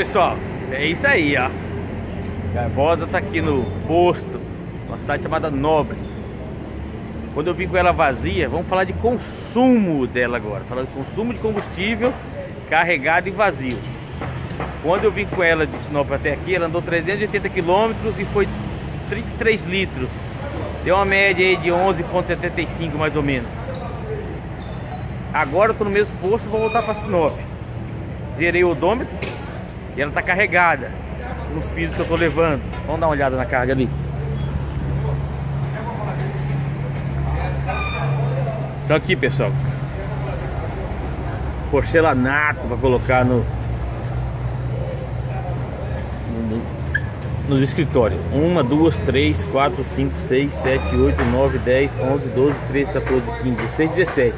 pessoal, é isso aí, ó. Barbosa tá aqui no posto, uma cidade chamada Nobres. Quando eu vim com ela vazia, vamos falar de consumo dela agora. Falando de consumo de combustível carregado e vazio. Quando eu vim com ela de Sinop até aqui, ela andou 380 km e foi 33 litros. Deu uma média aí de 11,75 mais ou menos. Agora eu tô no mesmo posto, vou voltar para Sinop. Zerei o odômetro e ela tá carregada nos pisos que eu tô levando. Vamos dar uma olhada na carga ali. Então aqui, pessoal, porcelanato para colocar nos escritórios. 1, 2, 3, 4, 5, 6, 7, 8, 9, 10, 11, 12, 13, 14, 15, 16, 17.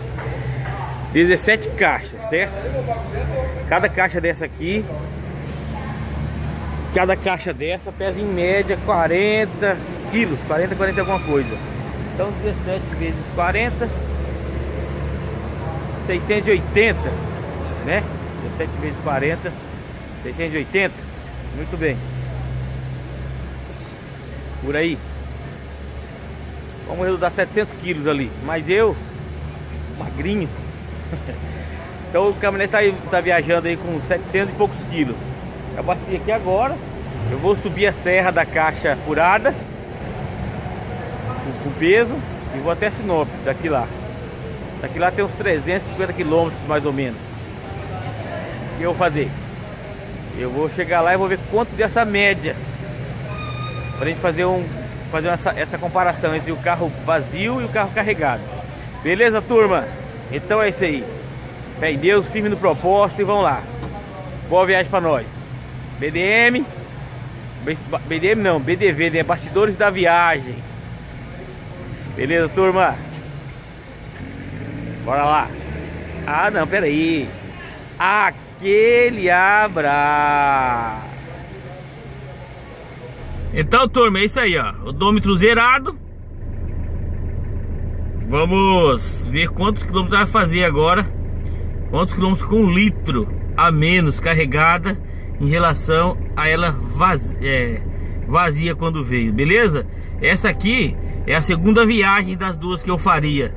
17 caixas, certo? Cada caixa dessa pesa em média 40 quilos, 40 alguma coisa. Então 17 vezes 40, 680, né? 17 vezes 40, 680, muito bem. Por aí. Vamos reduzir 700 quilos ali, mas eu, magrinho. Então o caminhonete tá viajando aí com 700 e poucos quilos. Abasteci aqui agora. Eu vou subir a serra da caixa furada com peso e vou até Sinop. Daqui lá tem uns 350 quilômetros mais ou menos. O que eu vou fazer? Eu vou chegar lá e vou ver quanto dessa média pra gente fazer essa comparação entre o carro vazio e o carro carregado. Beleza, turma? Então é isso aí. Fé em Deus, firme no propósito e vamos lá. Boa viagem pra nós. BDV, né? Bastidores da viagem. Beleza, turma? Bora lá. Ah, não, peraí. Aquele abraço. Então, turma, é isso aí, ó. Odômetro zerado. Vamos ver quantos quilômetros vai fazer agora. Quantos quilômetros com um litro a menos carregada em relação a ela vazia quando veio, beleza? Essa aqui é a segunda viagem das duas que eu faria.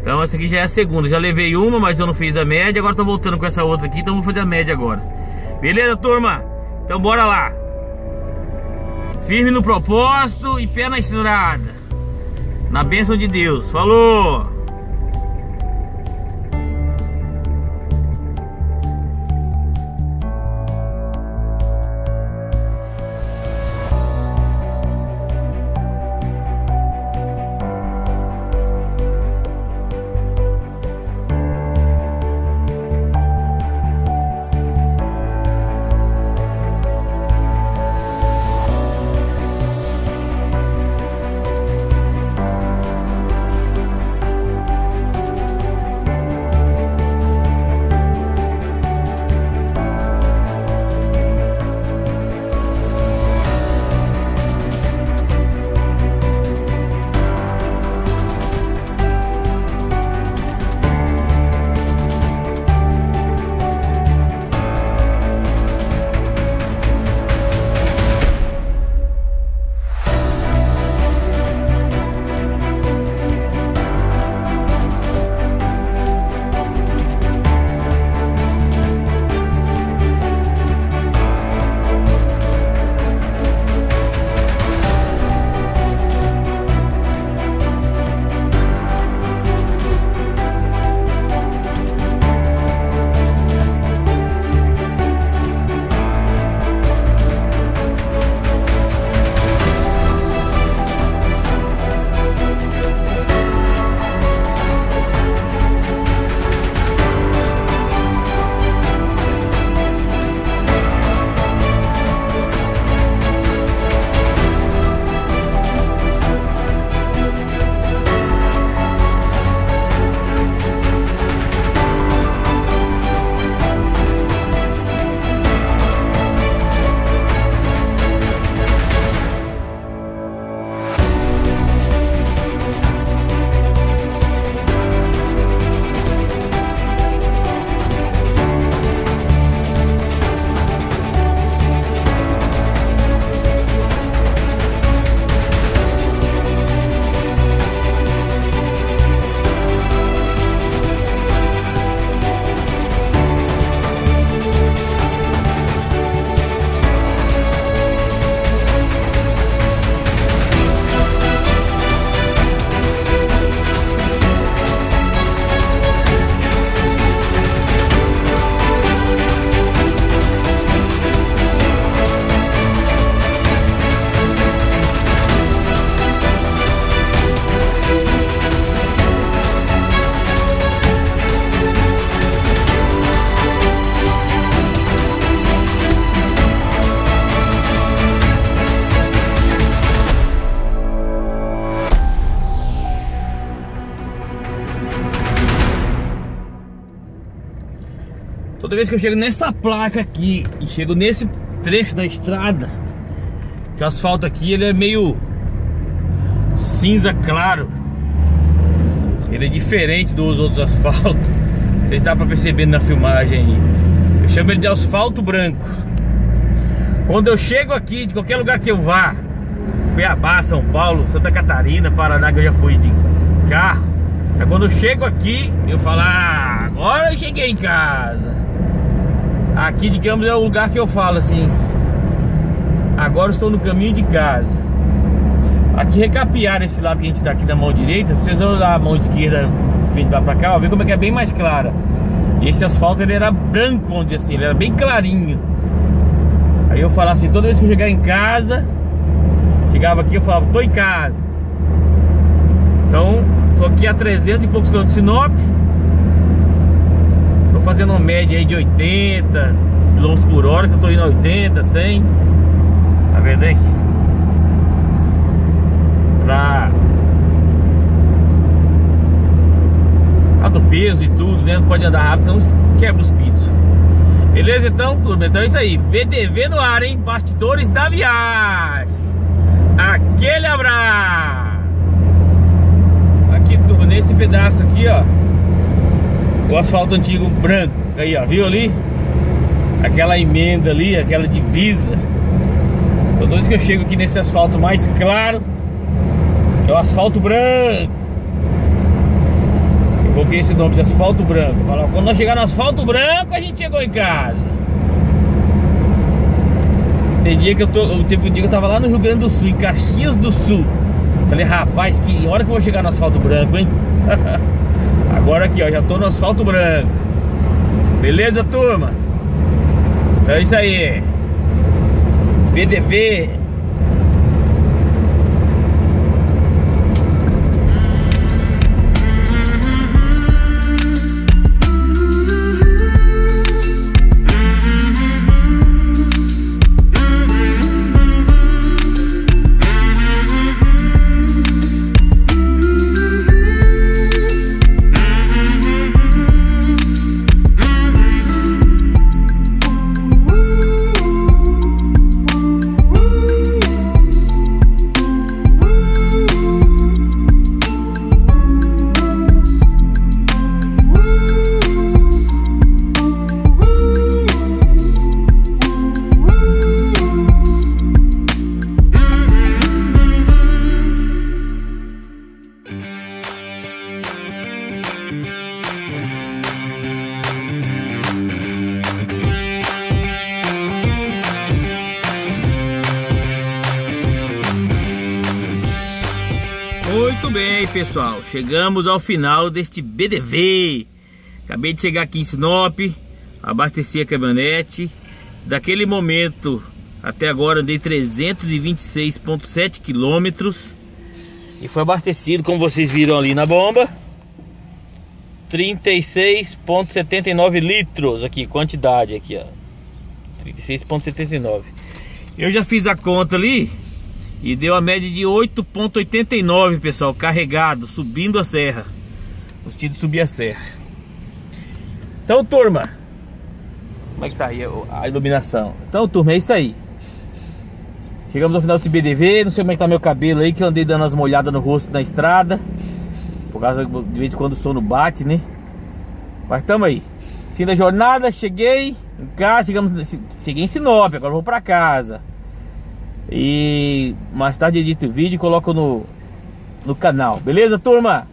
Então essa aqui já é a segunda. Já levei uma, mas eu não fiz a média. Agora tô voltando com essa outra aqui, então vou fazer a média agora. Beleza, turma? Então bora lá. Firme no propósito e pé na estrada. Na bênção de Deus. Falou! Toda vez que eu chego nessa placa aqui e chego nesse trecho da estrada, que o asfalto aqui ele é meio cinza claro, ele é diferente dos outros asfaltos. Não sei se dá pra perceber na filmagem aí. Eu chamo ele de asfalto branco. Quando eu chego aqui, de qualquer lugar que eu vá, Cuiabá, São Paulo, Santa Catarina, Paraná, que eu já fui de carro, é quando eu chego aqui, eu falo, ah, agora eu cheguei em casa. Aqui, digamos, é o lugar que eu falo assim, agora eu estou no caminho de casa. Aqui recapear esse lado que a gente tá aqui da mão direita, se vocês olharem a mão esquerda vindo lá pra cá, ó, vê como é que é bem mais clara. E esse asfalto ele era branco, vamos dizer assim, ele era bem clarinho. Aí eu falava assim, toda vez que eu chegar em casa, chegava aqui eu falava, tô em casa. Então, tô aqui a 300 e poucos quilômetros de Sinop. Tô fazendo uma média aí de 80 km por hora, que eu tô indo a 80, 100. Tá vendo aí? Do peso e tudo, né? Não pode andar rápido, então quebra os pisos. Beleza, então, turma? Então é isso aí. PDV no ar, hein? Bastidores da viagem. Aquele abraço. Aqui, turma, nesse pedaço aqui, ó, o asfalto antigo branco. Aí, ó, viu ali? Aquela emenda ali, aquela divisa. Toda vez que eu chego aqui nesse asfalto mais claro, é o asfalto branco. Coloquei esse nome de asfalto branco. Fala, quando nós chegar no asfalto branco, a gente chegou em casa. Tem dia que eu tava lá no Rio Grande do Sul, em Caxias do Sul. Falei, rapaz, que hora que eu vou chegar no asfalto branco, hein? Agora aqui, ó, já tô no asfalto branco. Beleza, turma? Então é isso aí. PDV. Muito bem, pessoal, chegamos ao final deste PDV. Acabei de chegar aqui em Sinop, abasteci a caminhonete. Daquele momento até agora andei 326,7 quilômetros e foi abastecido, como vocês viram ali na bomba, 36,79 litros aqui, quantidade aqui, ó, 36,79. Eu já fiz a conta ali e deu a média de 8,89, pessoal, carregado, subindo a serra. Gostei de subir a serra. Então, turma, como é que tá aí a iluminação? Então, turma, é isso aí. Chegamos ao final desse PDV. Não sei como é que tá meu cabelo aí, que eu andei dando as molhadas no rosto na estrada, por causa de vez em quando o sono bate, né? Mas tamo aí. Fim da jornada, cheguei em casa, cheguei em Sinop, agora vou pra casa. E mais tarde edito o vídeo e coloco no canal. Beleza, turma?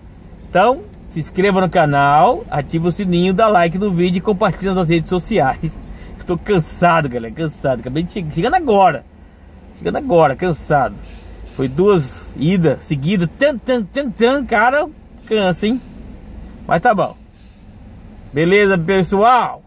Então, se inscreva no canal, ativa o sininho, dá like no vídeo e compartilha nas suas redes sociais. Estou cansado, galera, cansado. Acabei de chegar, chegando agora, cansado. Foi duas idas seguidas, cara, cansa, hein? Mas tá bom. Beleza, pessoal?